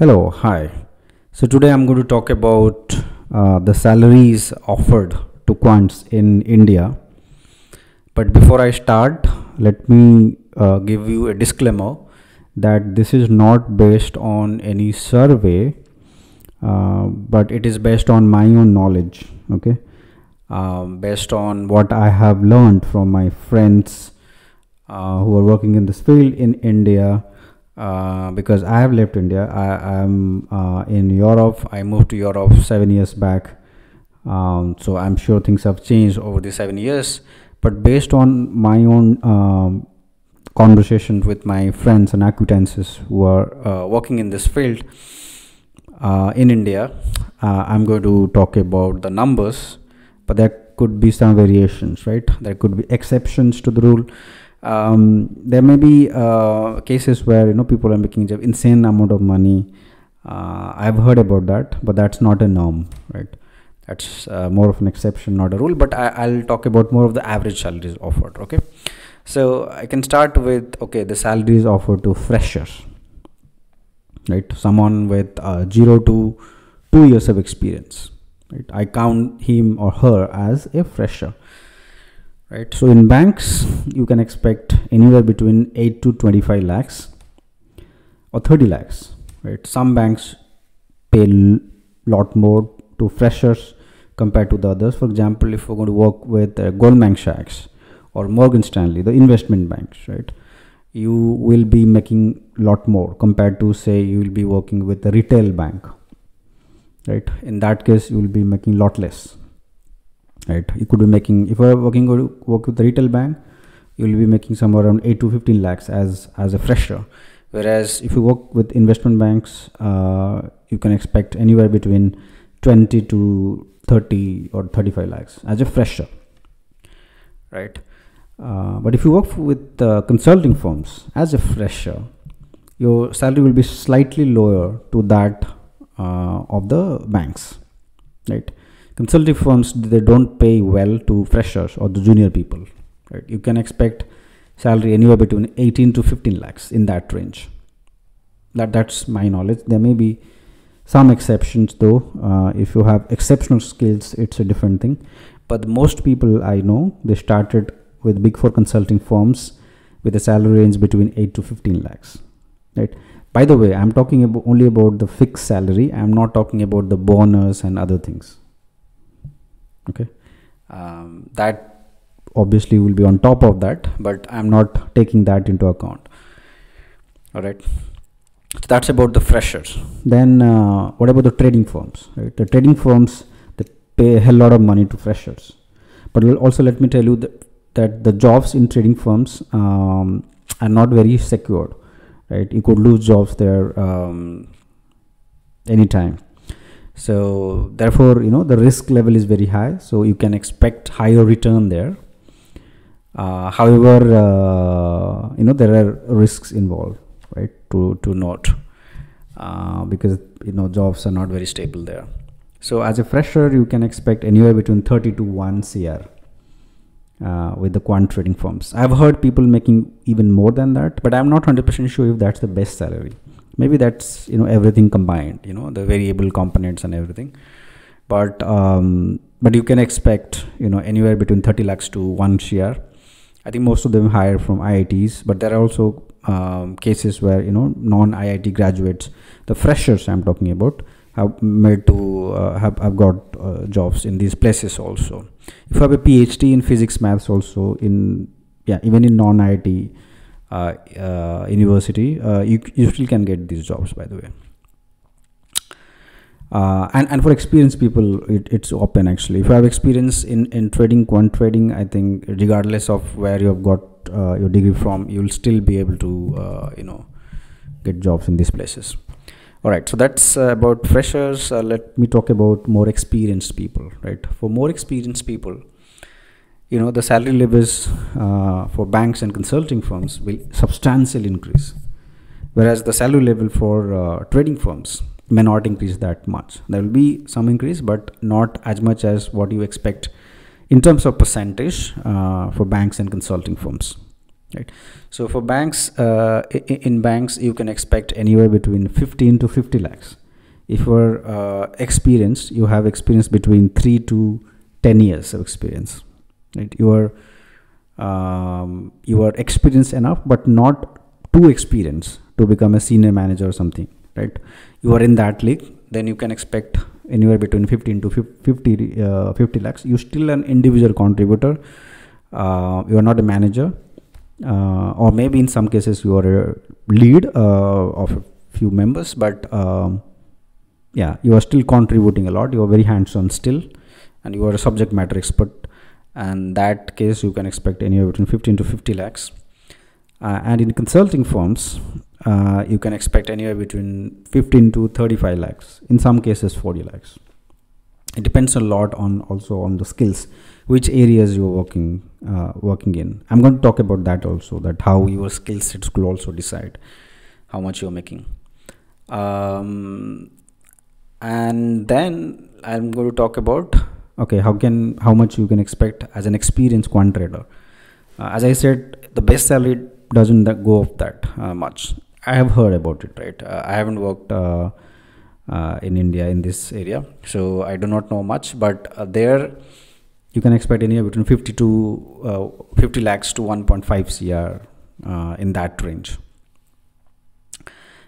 Hello, hi. So today I'm going to talk about the salaries offered to quants in India. But before I start, let me give you a disclaimer that this is not based on any survey, but it is based on my own knowledge, okay? Based on what I have learned from my friends who are working in this field in India. Because I have left India, I am in Europe. I moved to Europe 7 years back, so I'm sure things have changed over the 7 years. But based on my own conversation with my friends and acquaintances who are working in this field in India, I'm going to talk about the numbers. But there could be some variations, right? There could be exceptions to the rule. There may be cases where, you know, people are making an insane amount of money. I've heard about that, but that's not a norm, right? That's more of an exception, not a rule. But I'll talk about more of the average salaries offered, okay? So I can start with, okay, the salaries offered to freshers, right? Someone with 0 to 2 years of experience, right? I count him or her as a fresher. Right, so in banks, you can expect anywhere between 8 to 25 lakhs or 30 lakhs, right? Some banks pay a lot more to freshers compared to the others. For example, if we're going to work with Goldman Sachs or Morgan Stanley, the investment banks, right? You will be making a lot more compared to, say, you will be working with a retail bank, right? In that case, you will be making a lot less. Right, you could be making, if you are work with the retail bank, you will be making somewhere around 8 to 15 lakhs as a fresher. Whereas if you work with investment banks, you can expect anywhere between 20 to 30 or 35 lakhs as a fresher, right? But if you work with consulting firms as a fresher, your salary will be slightly lower to that of the banks, right? Consulting firms, they don't pay well to freshers or the junior people, right? You can expect salary anywhere between 18 to 15 lakhs in that range. That's my knowledge. There may be some exceptions though. If you have exceptional skills, it's a different thing. But most people I know, they started with big four consulting firms with a salary range between 8 to 15 lakhs, right? By the way, I'm talking about only about the fixed salary. I'm not talking about the bonus and other things. Okay, that obviously will be on top of that, but I'm not taking that into account. All right, so that's about the freshers. Then what about the trading firms, right? The trading firms, they pay a hell lot of money to freshers. But also let me tell you that the jobs in trading firms are not very secured, right? You could lose jobs there anytime. So therefore, you know, the risk level is very high, so you can expect higher return there. However, you know, there are risks involved, right, to note, because, you know, jobs are not very stable there. So as a fresher, you can expect anywhere between 30 to 1 CR with the quant trading firms. I've heard people making even more than that, but I'm not 100% sure if that's the best salary. Maybe that's, you know, everything combined, you know, the variable components and everything. But but you can expect, you know, anywhere between 30 lakhs to 1 CR. I think most of them hire from IITs, but there are also cases where, you know, non-IIT graduates, the freshers I'm talking about, have made to have got jobs in these places also. If you have a PhD in physics, maths, also in, yeah, even in non-IIT university, you still can get these jobs, by the way. And for experienced people, it's open actually. If you have experience in trading, quant trading, I think regardless of where you have got your degree from, you'll still be able to you know, get jobs in these places. All right, so that's about freshers. Let me talk about more experienced people, right? For more experienced people, you know, the salary levels for banks and consulting firms will substantially increase, whereas the salary level for trading firms may not increase that much. There will be some increase, but not as much as what you expect in terms of percentage for banks and consulting firms, right? So for banks, in banks you can expect anywhere between 15 to 50 lakhs. If you are experienced, you have experience between 3 to 10 years of experience, right? You are experienced enough but not too experienced to become a senior manager or something, right? You are in that league, then you can expect anywhere between 15 to 50 lakhs. You're still an individual contributor, you are not a manager, or maybe in some cases you are a lead of a few members, but yeah, you are still contributing a lot, you are very hands-on still, and you are a subject matter expert, and that case you can expect anywhere between 15 to 50 lakhs. And in consulting firms, you can expect anywhere between 15 to 35 lakhs, in some cases 40 lakhs. It depends a lot on also on the skills, which areas you are working in. I'm going to talk about that also, that how your skill sets could also decide how much you're making. And then I'm going to talk about, okay, how much you can expect as an experienced quant trader. As I said, the base salary doesn't go up that much. I have heard about it, right? I haven't worked in India in this area, so I do not know much, but there you can expect anywhere between 50 lakhs to 1.5 CR in that range.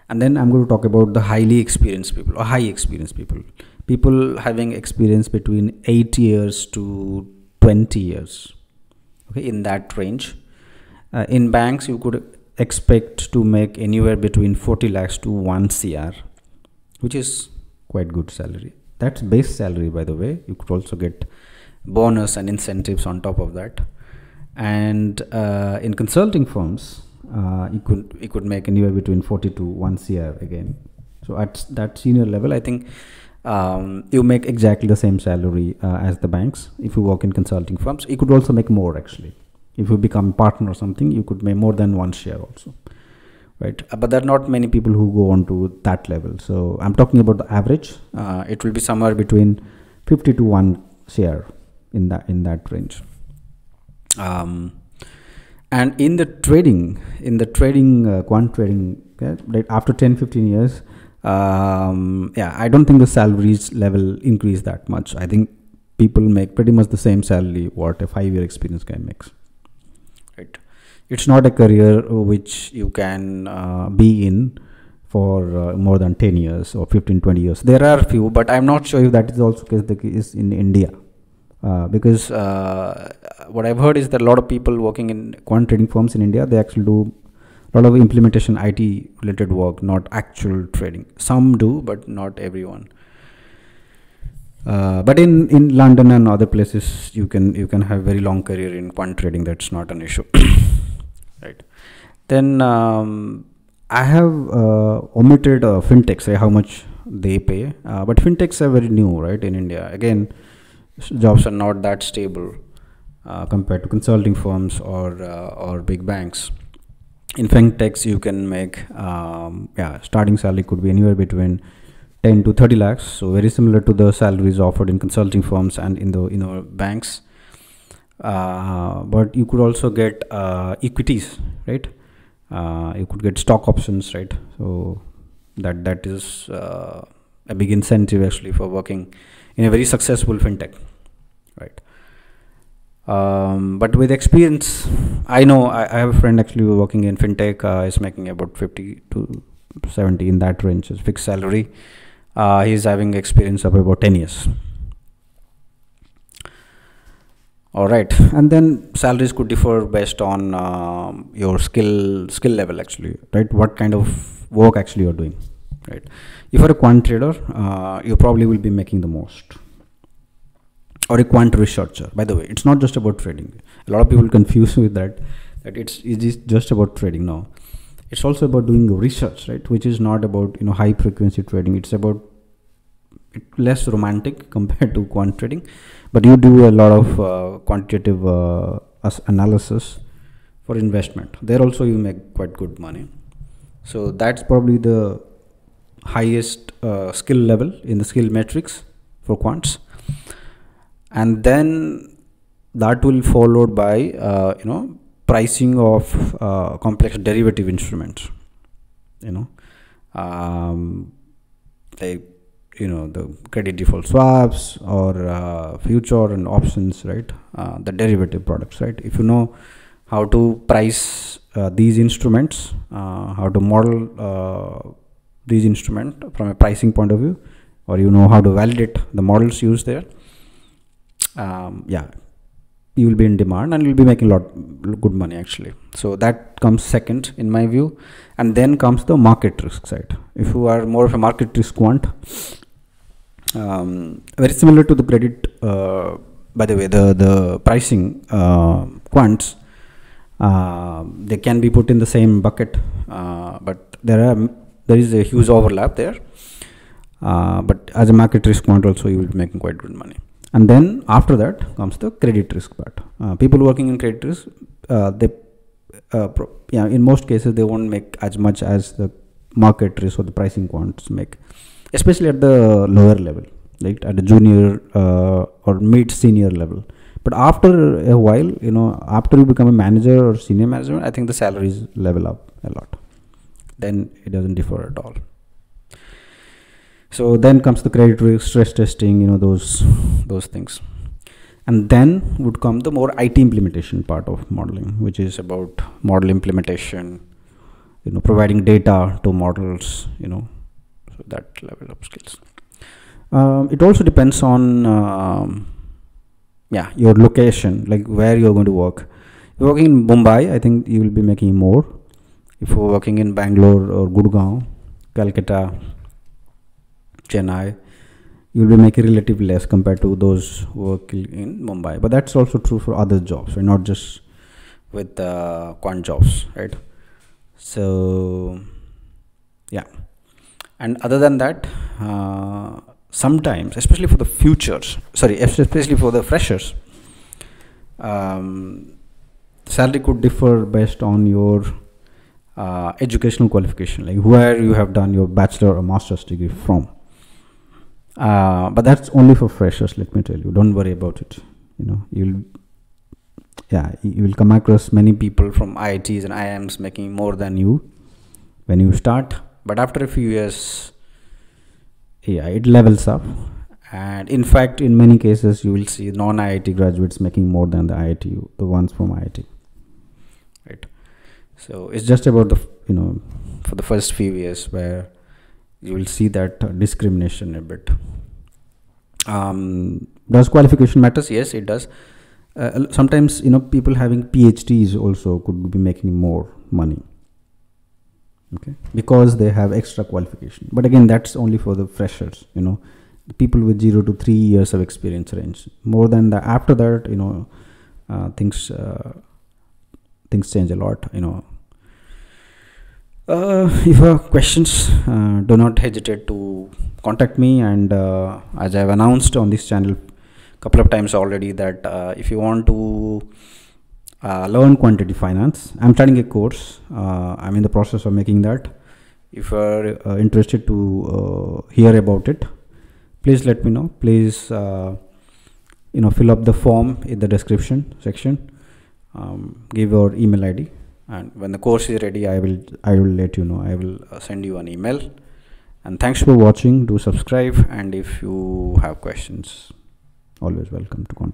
And then I'm going to talk about the highly experienced people or high experienced people. People having experience between 8 years to 20 years, okay, in that range. In banks, you could expect to make anywhere between 40 lakhs to 1 CR, which is quite good salary. That's base salary, by the way. You could also get bonus and incentives on top of that. And in consulting firms, you could make anywhere between 40 to 1 CR again. So at that senior level, I think you make exactly the same salary as the banks if you work in consulting firms. You could also make more, actually. If you become a partner or something, you could make more than one share also, right? But there are not many people who go on to that level. So I'm talking about the average. It will be somewhere between 50 to 1 share in that range. And in the trading quant trading, okay, right, after 10-15 years, yeah, I don't think the salaries level increase that much. I think people make pretty much the same salary what a 5-year experience guy makes. Right. It's not a career which you can be in for more than 10 years or 15-20 years. There are few, but I'm not sure if that is also the case in India, because what I've heard is that a lot of people working in quant trading firms in India, they actually do a lot of implementation IT related work, not actual trading. Some do, but not everyone. But in London and other places, you can have very long career in quant trading. That's not an issue, right? Then I have omitted fintechs, how much they pay. But fintechs are very new, right? In India, again, jobs are not that stable compared to consulting firms or big banks. In fintechs, you can make starting salary could be anywhere between 10 to 30 lakhs, so very similar to the salaries offered in consulting firms and in the banks. But you could also get equities, right? You could get stock options, right? So that is a big incentive actually for working in a very successful fintech, right? But with experience, I know I have a friend actually working in fintech. Is making about 50 to 70 in that range is fixed salary. He's having experience of about 10 years. All right, and then salaries could differ based on your skill level actually, right? What kind of work actually you're doing, right? If you're a quant trader, you probably will be making the most. Or a quant researcher. By the way, it's not just about trading. A lot of people confuse with that it is just about trading. No, it's also about doing research, right? Which is not about high frequency trading. It's about less romantic compared to quant trading, but you do a lot of quantitative analysis for investment. There also you make quite good money. So that's probably the highest skill level in the skill matrix for quants, and then that will followed by pricing of complex derivative instruments, like the credit default swaps or future and options, right? The derivative products, right? If you know how to price these instruments, how to model these instruments from a pricing point of view, or you know how to validate the models used there, yeah, you will be in demand and you'll be making a lot good money actually. So that comes second in my view, and then comes the market risk side. If you are more of a market risk quant, very similar to the credit, by the way, the pricing quants, they can be put in the same bucket, but there is a huge overlap there. But as a market risk quant also, you will be making quite good money. And then after that comes the credit risk part. People working in credit risk, in most cases they won't make as much as the market risk or the pricing quants make, especially at the lower level, like at the junior or mid-senior level. But after a while, after you become a manager or senior manager, I think the salaries level up a lot. Then it doesn't differ at all. So then comes the credit risk, stress testing, those things. And then would come the more IT implementation part of modeling, which is about model implementation, providing data to models, so that level of skills. It also depends on, your location, like where you're going to work. If you're working in Mumbai, I think you will be making more. If you're working in Bangalore or Gurgaon, Calcutta, Chennai, you will be making relatively less compared to those who work in Mumbai. But that's also true for other jobs, right? Not just with quant jobs, right? So, yeah. And other than that, sometimes, especially for the freshers, salary could differ based on your educational qualification, like where you have done your bachelor or master's degree from. But that's only for freshers, let me tell you. Don't worry about it. You will come across many people from IITs and IIMs making more than you when you start. But after a few years, yeah, it levels up. And in fact, in many cases, you will see non-IIT graduates making more than the ones from IIT. Right. So it's just about for the first few years where you will see that discrimination a bit. Does qualification matters? Yes, it does. Sometimes, people having PhDs also could be making more money, okay, because they have extra qualification. But again, that's only for the freshers, the people with 0 to 3 years of experience range. More than that, after that, things change a lot, If you have questions, do not hesitate to contact me, and as I have announced on this channel a couple of times already, that if you want to learn quantitative finance, I'm starting a course. I'm in the process of making that. If you are interested to hear about it, please let me know. Please fill up the form in the description section, give your email ID. And when the course is ready, I will let you know. I will send you an email. And thanks for watching. Do subscribe. And if you have questions, always welcome to contact.